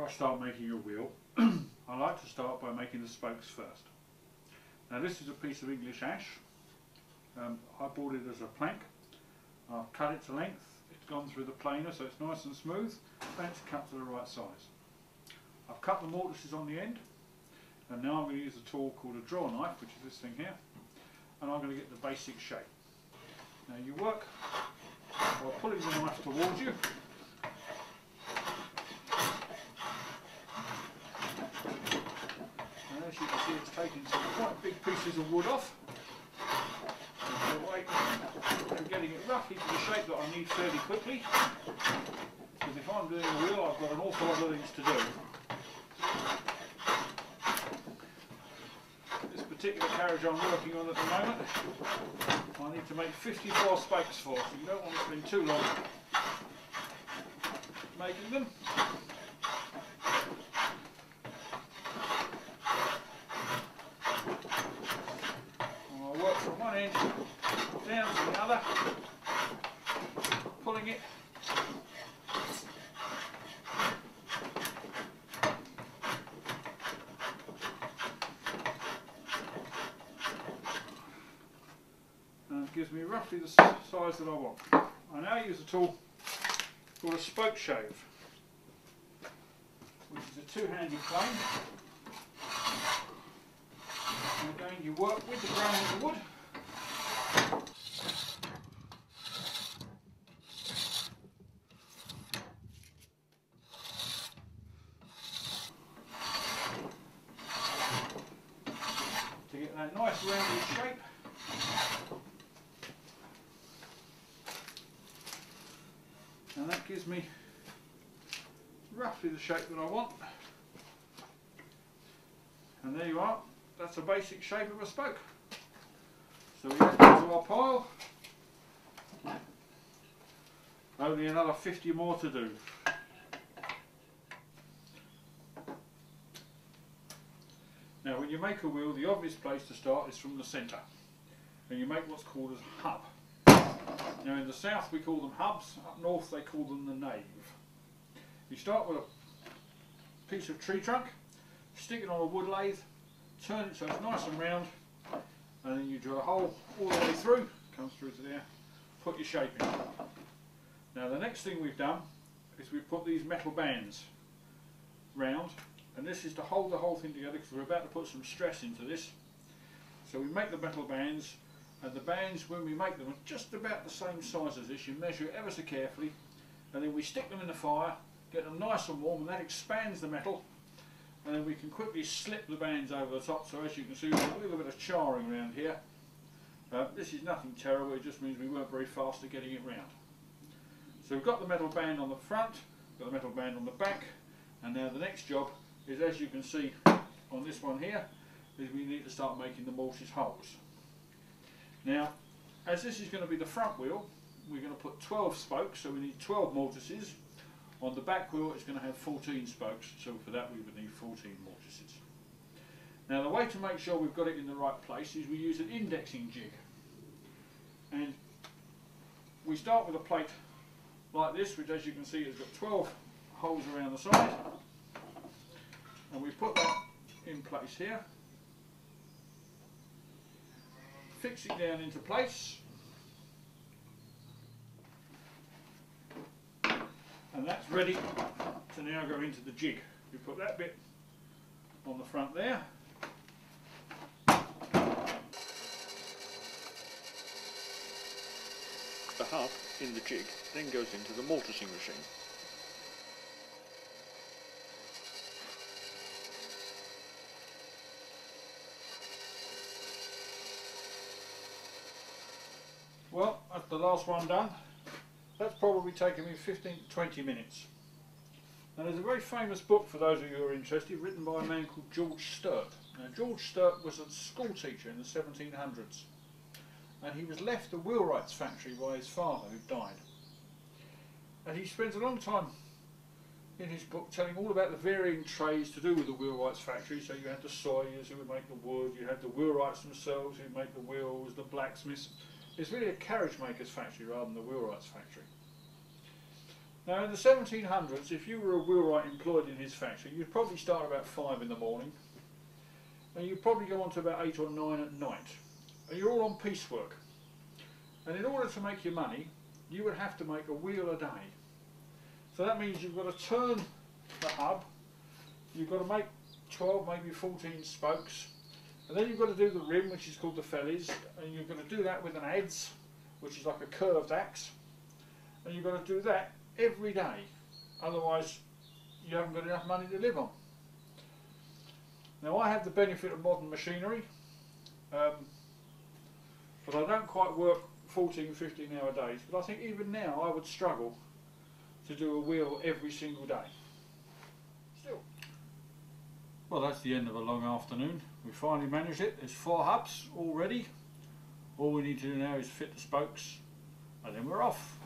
Before I start making a wheel, I like to start by making the spokes first. Now this is a piece of English ash. I bought it as a plank. I've cut it to length. It's gone through the planer so it's nice and smooth. Then it's cut to the right size. I've cut the mortises on the end, and now I'm going to use a tool called a draw knife, which is this thing here, and I'm going to get the basic shape. Now you work by pulling the knife towards you, and as you can see it's taking some quite big pieces of wood off. I'm getting it roughly to the shape that I need fairly quickly, because if I'm doing a wheel I've got an awful lot of things to do. This particular carriage I'm working on at the moment, I need to make 54 spokes for, so you don't want to spend too long making them. Down to the other, pulling it, and it gives me roughly the size that I want. I now use a tool called a spoke shave, which is a two-handed plane, and again you work with the grain of the wood. To get that nice rounded shape. And that gives me roughly the shape that I want. And there you are, that's a basic shape of a spoke. So we add that to our pile. Only another 50 more to do. Now when you make a wheel, the obvious place to start is from the centre, and you make what's called a hub. Now in the south we call them hubs, up north they call them the nave. You start with a piece of tree trunk, stick it on a wood lathe, turn it so it's nice and round, and then you draw a hole all the way through, comes through to there, put your shape in. Now the next thing we've done is we've put these metal bands round, and this is to hold the whole thing together because we're about to put some stress into this. So we make the metal bands, and the bands, when we make them, are just about the same size as this. You measure it ever so carefully, and then we stick them in the fire, get them nice and warm, and that expands the metal, and then we can quickly slip the bands over the top. So as you can see, there's a little bit of charring around here. This is nothing terrible, it just means we weren't very fast at getting it round. So we've got the metal band on the front, got the metal band on the back, and now the next job is, as you can see on this one here, is we need to start making the mortise holes. Now, as this is going to be the front wheel, we're going to put 12 spokes, so we need 12 mortises. On the back wheel it's going to have 14 spokes, so for that we would need 14 mortises. Now the way to make sure we've got it in the right place is we use an indexing jig. And we start with a plate like this, which as you can see has got 12 holes around the side. And we put that in place here, fix it down into place, and that's ready to now go into the jig. We put that bit on the front there. The hub in the jig then goes into the mortising machine. Well, that's the last one done. That's probably taken me 15 to 20 minutes. Now there's a very famous book, for those of you who are interested, written by a man called George Sturt. Now George Sturt was a school teacher in the 1700s, and he was left the wheelwright's factory by his father, who died. And he spends a long time in his book telling all about the varying trades to do with the wheelwright's factory. So you had the sawyers who would make the wood, you had the wheelwrights themselves who would make the wheels, the blacksmiths. It's really a carriage maker's factory rather than the wheelwright's factory. Now in the 1700s, if you were a wheelwright employed in his factory, you'd probably start about 5 in the morning, and you'd probably go on to about 8 or 9 at night, and you're all on piecework. And in order to make your money, you would have to make a wheel a day. So that means you've got to turn the hub, you've got to make 12, maybe 14 spokes, and then you've got to do the rim, which is called the fellies, and you've got to do that with an adze, which is like a curved axe, and you've got to do that every day, otherwise you haven't got enough money to live on. Now I have the benefit of modern machinery, but I don't quite work 14, 15 hour days, but I think even now I would struggle to do a wheel every single day. Still. Well, that's the end of a long afternoon. We finally managed it. There's 4 hubs all ready. All we need to do now is fit the spokes, and then we're off.